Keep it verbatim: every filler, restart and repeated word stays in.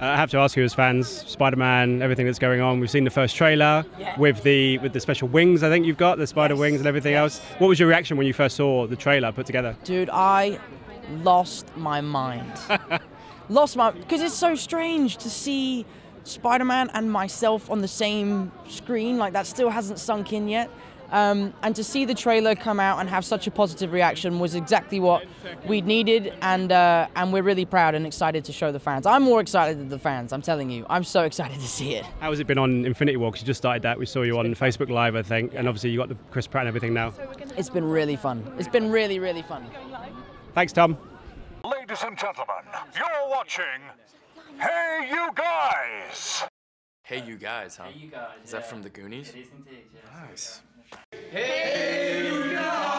I have to ask you, as fans, Spider-Man, everything that's going on. We've seen the first trailer yeah. with the with the special wings. I think you've got the spider yes. wings and everything yes. else. What was your reaction when you first saw the trailer put together? Dude, I lost my mind. lost my because it's so strange to see Spider-Man and myself on the same screen. Like, that still hasn't sunk in yet. Um, and to see the trailer come out and have such a positive reaction was exactly what we needed, and uh, and we're really proud and excited to show the fans. I'm more excited than the fans, I'm telling you. I'm so excited to see it. How has it been on Infinity War? Because you just started that. We saw you on Facebook Live, I think, and obviously you got the Chris Pratt and everything now. It's been really fun. It's been really, really fun. Thanks, Tom. Ladies and gentlemen, you're watching Hey You Guys! Hey You Guys, huh? Hey you guys, is that yeah. from the Goonies? It is indeed, yeah. Nice. Hey, you guys!